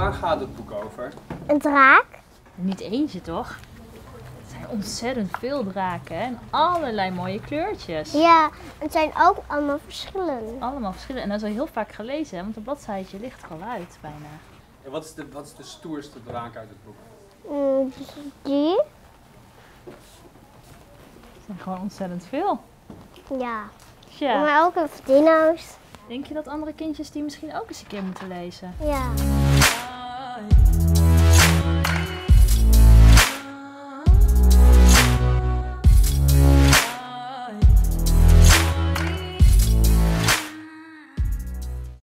waar gaat het boek over? Een draak? Niet eentje toch? Het zijn ontzettend veel draken hè? En allerlei mooie kleurtjes. Ja, het zijn ook allemaal verschillend. Allemaal verschillend. En dat is al heel vaak gelezen, hè? Want een bladzijtje ligt er al uit bijna. En wat is de stoerste draak uit het boek? Die? Het zijn gewoon ontzettend veel. Ja. Ja. Maar ook een dino's. Denk je dat andere kindjes die misschien ook eens een keer moeten lezen? Ja.